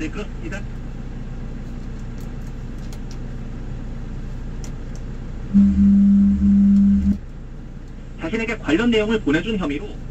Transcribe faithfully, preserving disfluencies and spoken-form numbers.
네, 그렇습니다. 자신에게 관련 내용을 보내준 혐의로